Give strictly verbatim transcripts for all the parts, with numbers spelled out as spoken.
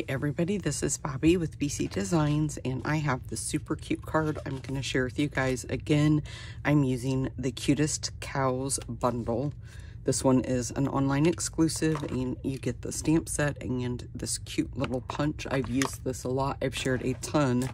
Hi everybody, this is Bobby with B C Designs, and I have this super cute card I'm going to share with you guys. Again, I'm using the Cutest Cows bundle. This one is an online exclusive, and you get the stamp set and this cute little punch. I've used this a lot. I've shared a ton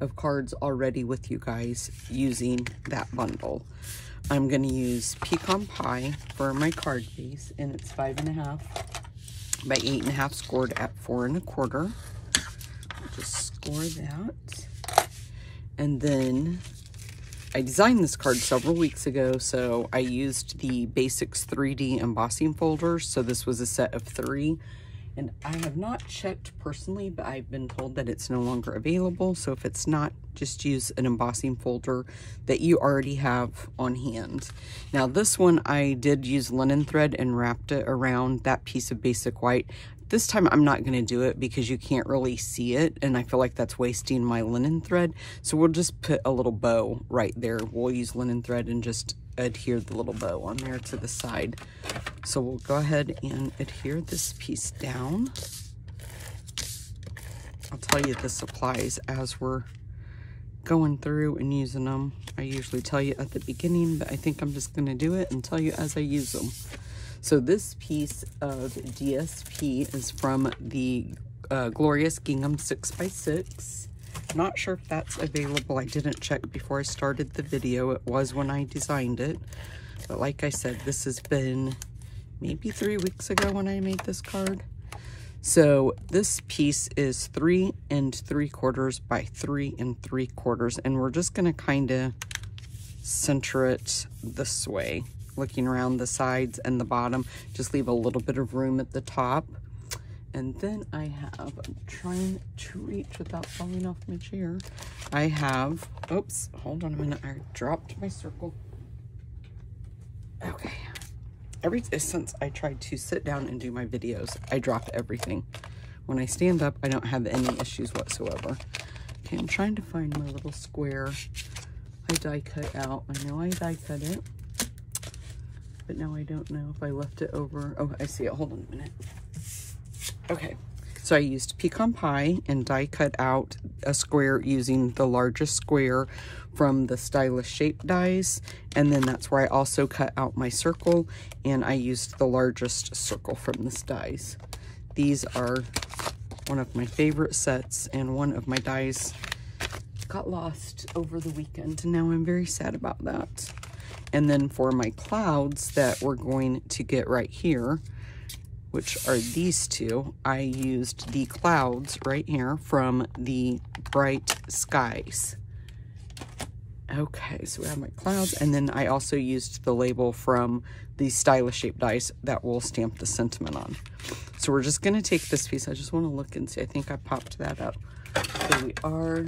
of cards already with you guys using that bundle. I'm going to use Pecan Pie for my card base, and it's five and a half by eight and a half, scored at four and a quarter. I'll just score that. And then I designed this card several weeks ago, so I used the Basics three D embossing folder. So this was a set of three, and I have not checked personally, but I've been told that it's no longer available. So if it's not, just use an embossing folder that you already have on hand. Now this one, I did use linen thread and wrapped it around that piece of basic white. This time I'm not gonna do it because you can't really see it, and I feel like that's wasting my linen thread. So we'll just put a little bow right there. We'll use linen thread and just adhere the little bow on there to the side. So we'll go ahead and adhere this piece down. I'll tell you the supplies as we're going through and using them. I usually tell you at the beginning, but I think I'm just gonna do it and tell you as I use them. So this piece of D S P is from the uh, Glorious Gingham six by six. Not sure if that's available. I didn't check before I started the video. It was when I designed it. But like I said, this has been maybe three weeks ago when I made this card. So this piece is three and three quarters by three and three quarters. And we're just going to kind of center it this way, looking around the sides and the bottom. Just leave a little bit of room at the top. And then I have, I'm trying to reach without falling off my chair. I have, oops, hold on a minute. I dropped my circle. Okay. Every, since I tried to sit down and do my videos, I drop everything. When I stand up, I don't have any issues whatsoever. Okay, I'm trying to find my little square I die cut out. I know I die cut it, but now I don't know if I left it over. Oh, I see it. Hold on a minute. Okay, so I used Pecan Pie and die cut out a square using the largest square from the Stylish Shape Dice. And then that's where I also cut out my circle, and I used the largest circle from this dice. These are one of my favorite sets, and one of my dies got lost over the weekend, and now I'm very sad about that. And then for my clouds that we're going to get right here, which are these two, I used the clouds right here from the Bright Skies. Okay, so we have my clouds, and then I also used the label from the Stylish Shape Dice that will stamp the sentiment on. So we're just gonna take this piece. I just wanna look and see, I think I popped that up. So we are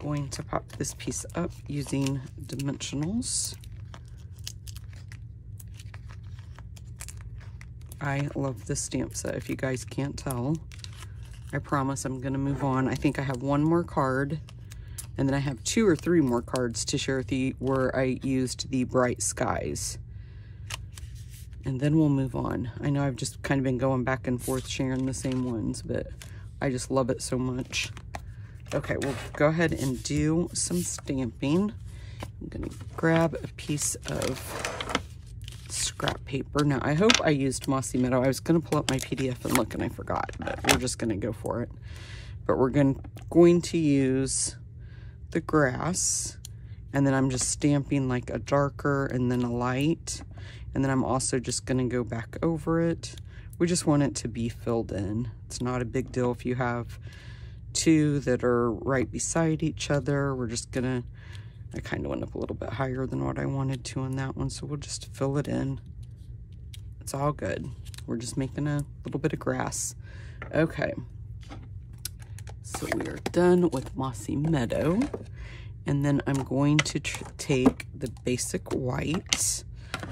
going to pop this piece up using dimensionals. I love this stamp set, if you guys can't tell. I promise I'm gonna move on. I think I have one more card, and then I have two or three more cards to share with you where I used the Bright Skies. And then we'll move on. I know I've just kind of been going back and forth sharing the same ones, but I just love it so much. Okay, we'll go ahead and do some stamping. I'm gonna grab a piece of scrap paper. Now, I hope I used Mossy Meadow. I was going to pull up my P D F and look, and I forgot, but we're just going to go for it. But we're going, going to use the grass, and then I'm just stamping like a darker and then a light, and then I'm also just going to go back over it. We just want it to be filled in. It's not a big deal if you have two that are right beside each other. We're just going to, I kind of went up a little bit higher than what I wanted to on that one, so we'll just fill it in. It's all good. We're just making a little bit of grass. Okay, so we are done with Mossy Meadow. And then I'm going to tr take the basic white,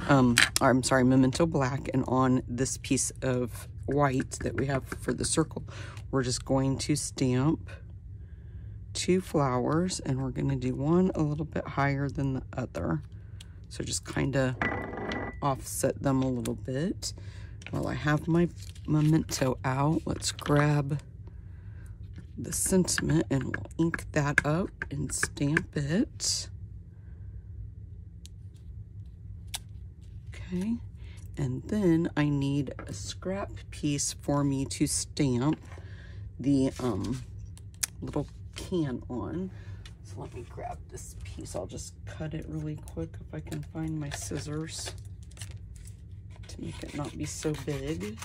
um, or I'm sorry, Memento Black, and on this piece of white that we have for the circle, we're just going to stamp two flowers, and we're going to do one a little bit higher than the other, so just kind of offset them a little bit. While I have my Memento out, let's grab the sentiment and we'll ink that up and stamp it. Okay, and then I need a scrap piece for me to stamp the um, little can on. So let me grab this piece. I'll just cut it really quick if I can find my scissors to make it not be so big.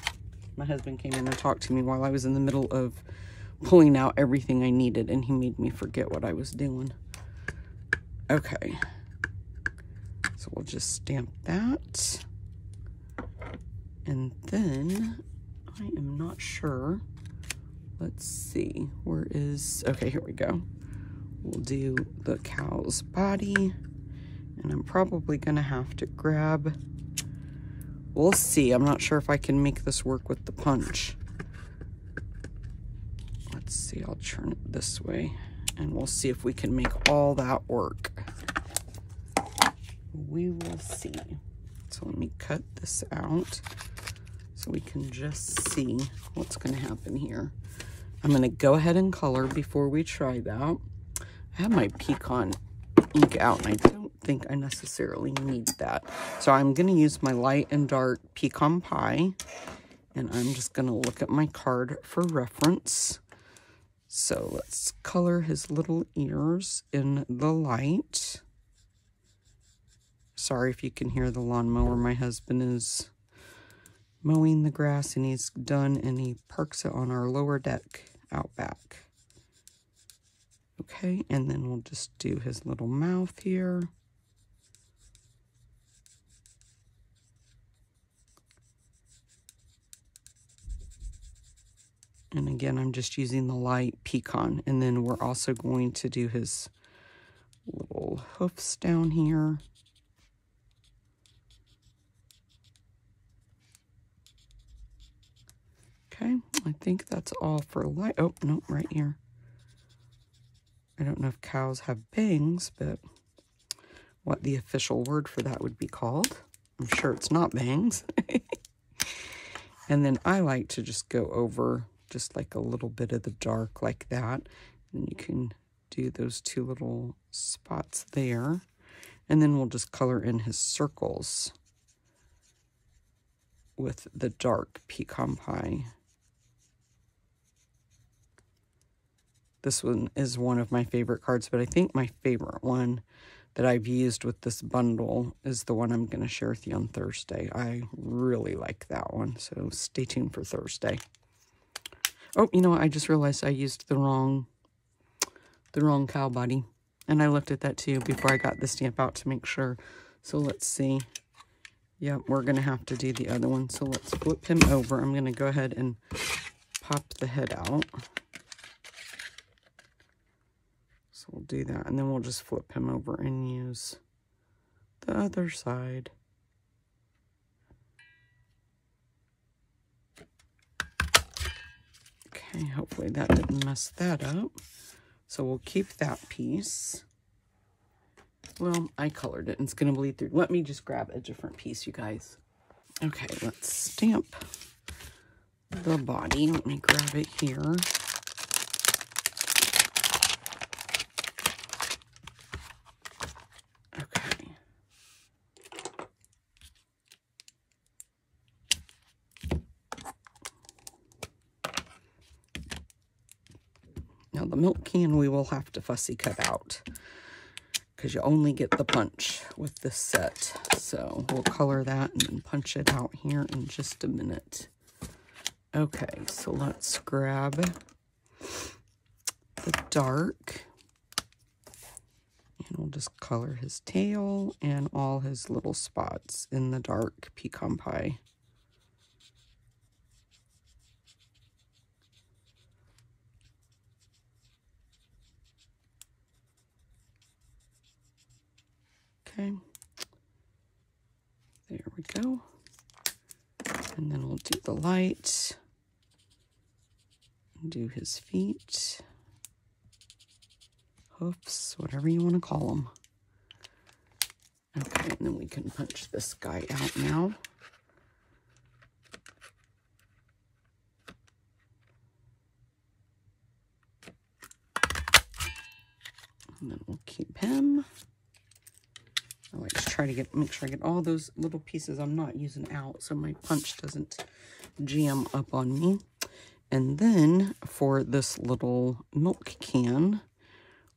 My husband came in and talked to me while I was in the middle of pulling out everything I needed, and he made me forget what I was doing. Okay. So we'll just stamp that. And then, I am not sure. Let's see, where is, okay, here we go. We'll do the cow's body. And I'm probably gonna have to grab, we'll see. I'm not sure if I can make this work with the punch. Let's see, I'll turn it this way and we'll see if we can make all that work. We will see. So let me cut this out so we can just see what's going to happen here. I'm going to go ahead and color before we try that. I have my pecan ink out and I don't think I necessarily need that. So I'm going to use my light and dark Pecan Pie and I'm just going to look at my card for reference. So let's color his little ears in the light. Sorry if you can hear the lawnmower. My husband is mowing the grass and he's done and he parks it on our lower deck out back. Okay, and then we'll just do his little mouth here. And again, I'm just using the light pecan. And then we're also going to do his little hoofs down here. Okay, I think that's all for light. Oh, no, right here. I don't know if cows have bangs, but what the official word for that would be called. I'm sure it's not bangs. And then I like to just go over just like a little bit of the dark like that. And you can do those two little spots there. And then we'll just color in his circles with the dark Pecan Pie. This one is one of my favorite cards, but I think my favorite one that I've used with this bundle is the one I'm going to share with you on Thursday. I really like that one, so stay tuned for Thursday. Oh, you know what? I just realized I used the wrong, the wrong cow body. And I looked at that too before I got the stamp out to make sure. So let's see. Yep, we're going to have to do the other one. So let's flip him over. I'm going to go ahead and pop the head out. So we'll do that, and then we'll just flip him over and use the other side. Okay, hopefully that didn't mess that up. So we'll keep that piece. Well, I colored it and it's going to bleed through. Let me just grab a different piece, you guys. Okay, let's stamp the body. Let me grab it here. Milk can we will have to fussy cut out because you only get the punch with this set. So we'll color that and then punch it out here in just a minute. Okay, so let's grab the dark and we'll just color his tail and all his little spots in the dark Pecan Pie. Okay, there we go, and then we'll do the light, and do his feet, hoofs, whatever you want to call them. Okay, and then we can punch this guy out now. and then we'll keep him. I like to try to get, make sure I get all those little pieces I'm not using out so my punch doesn't jam up on me. And then for this little milk can,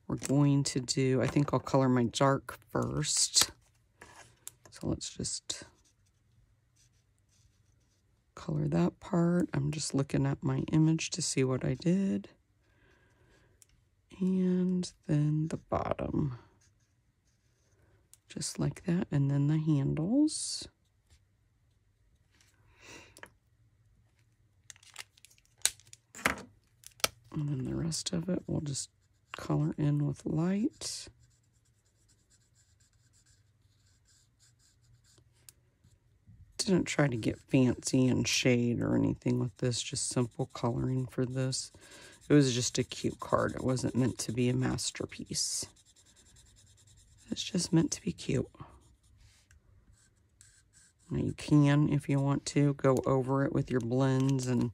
we're going to do, I think I'll color my dark first. So let's just color that part. I'm just looking at my image to see what I did. And then the bottom. Just like that. And then the handles. And then the rest of it we'll just color in with light. Didn't try to get fancy and shade or anything with this, just simple coloring for this. It was just a cute card. It wasn't meant to be a masterpiece. It's just meant to be cute. Now you can, if you want to, go over it with your blends and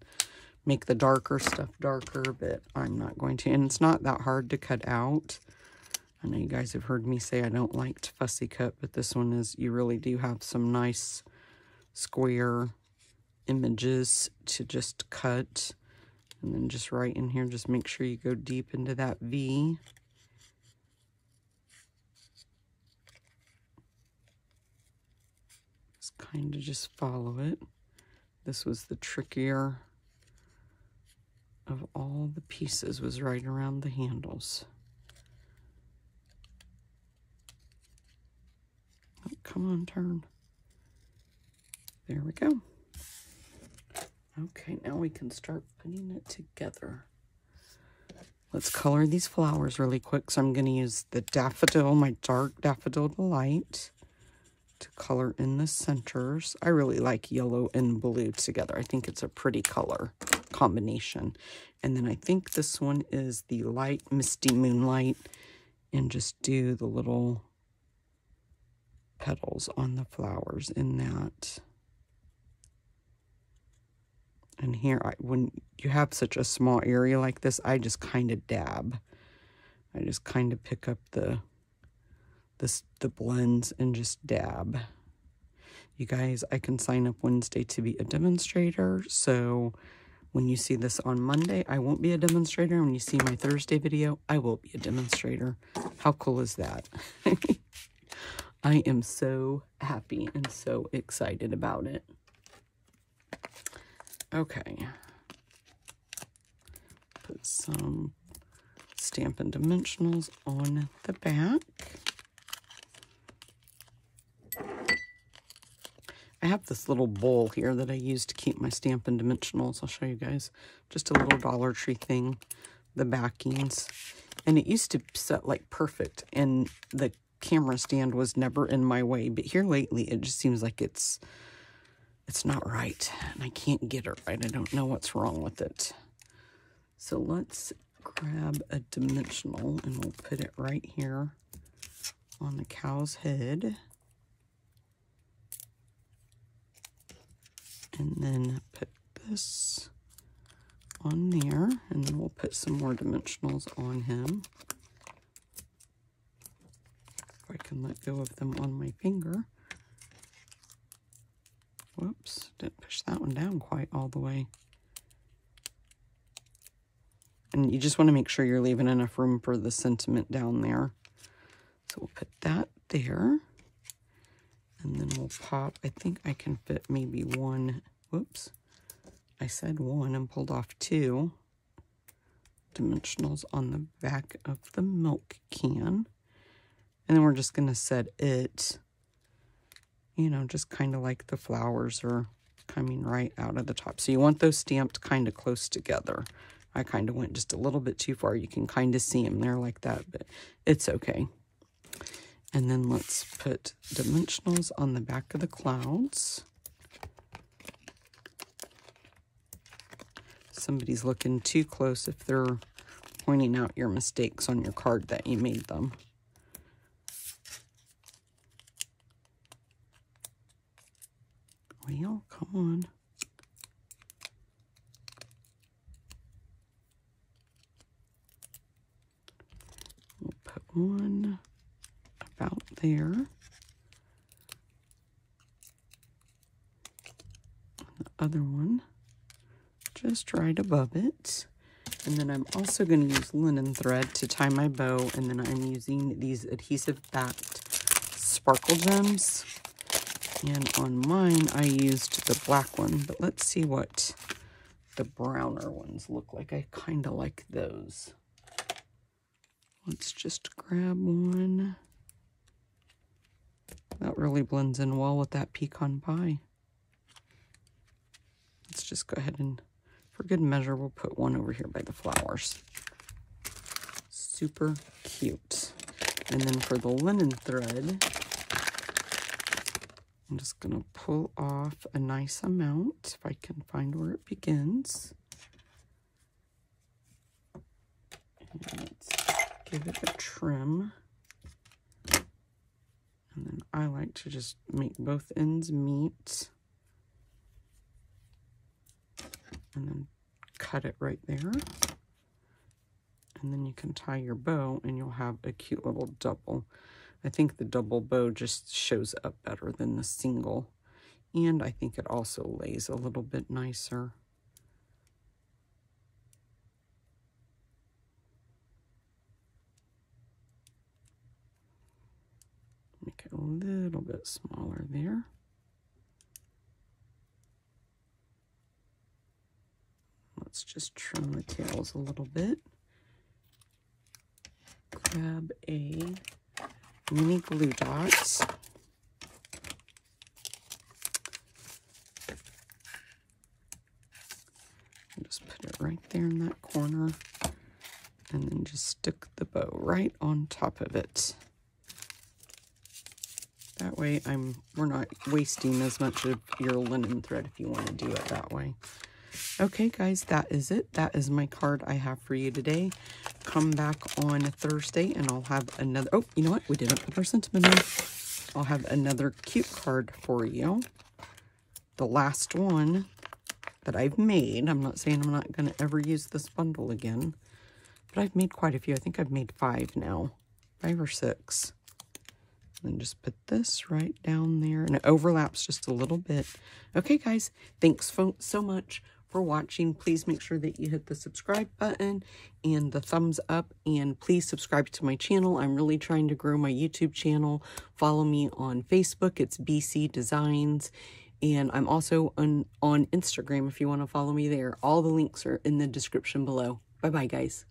make the darker stuff darker, but I'm not going to. And it's not that hard to cut out. I know you guys have heard me say I don't like to fussy cut, but this one is, you really do have some nice square images to just cut. And then just right in here, just make sure you go deep into that V. Just kind of just follow it. This was the trickier of all the pieces, was right around the handles. Oh, come on, turn. There we go. Okay, now we can start putting it together. Let's color these flowers really quick. So I'm going to use the daffodil, my dark Daffodil Delight, to color in the centers. I really like yellow and blue together. I think it's a pretty color combination. And then I think this one is the light Misty Moonlight, and just do the little petals on the flowers in that. And here, I, when you have such a small area like this, I just kind of dab. I just kind of pick up the, the, the blends and just dab. You guys, I can sign up Wednesday to be a demonstrator. So when you see this on Monday, I won't be a demonstrator. When you see my Thursday video, I will be a demonstrator. How cool is that? I am so happy and so excited about it. Okay, put some Stampin' Dimensionals on the back. I have this little bowl here that I use to keep my Stampin' Dimensionals. I'll show you guys. Just a little Dollar Tree thing, the backings. And it used to set like perfect, and the camera stand was never in my way. But here lately, it just seems like it's... It's not right, and I can't get it right. I don't know what's wrong with it. So let's grab a dimensional, and we'll put it right here on the cow's head. And then put this on there, and then we'll put some more dimensionals on him. If I can let go of them on my finger. Whoops, didn't push that one down quite all the way. And you just want to make sure you're leaving enough room for the sentiment down there. So we'll put that there. And then we'll pop, I think I can fit maybe one, whoops. I said one and pulled off two dimensionals on the back of the milk can. And then we're just going to set it, you know, just kind of like the flowers are coming right out of the top. So you want those stamped kind of close together. I kind of went just a little bit too far. You can kind of see them there like that, but it's okay. And then let's put dimensionals on the back of the clouds. Somebody's looking too close if they're pointing out your mistakes on your card that you made them. Well, come on. We'll put on about there. The other one just right above it. And then I'm also going to use linen thread to tie my bow. And then I'm using these adhesive-backed sparkle gems. And on mine, I used the black one. But let's see what the browner ones look like. I kind of like those. Let's just grab one. That really blends in well with that pecan pie. Let's just go ahead and, for good measure, we'll put one over here by the flowers. Super cute. And then for the linen thread, I'm just gonna pull off a nice amount, if I can find where it begins. And let's give it a trim. And then I like to just make both ends meet. And then cut it right there. And then you can tie your bow and you'll have a cute little double. I think the double bow just shows up better than the single. And I think it also lays a little bit nicer. Make it a little bit smaller there. Let's just trim the tails a little bit. Grab a mini glue dots. And just put it right there in that corner. And then just stick the bow right on top of it. That way I'm we're not wasting as much of your linen thread if you want to do it that way. Okay, guys, that is it. That is my card I have for you today. Come back on Thursday, and I'll have another... Oh, you know what? We didn't put our sentiment in. I'll have another cute card for you. The last one that I've made. I'm not saying I'm not going to ever use this bundle again, but I've made quite a few. I think I've made five now. Five or six. And just put this right down there. And it overlaps just a little bit. Okay, guys. Thanks so much for watching. Please make sure that you hit the subscribe button and the thumbs up. And please subscribe to my channel. I'm really trying to grow my YouTube channel. Follow me on Facebook. It's B C Designs. And I'm also on, on Instagram if you want to follow me there. All the links are in the description below. Bye-bye, guys.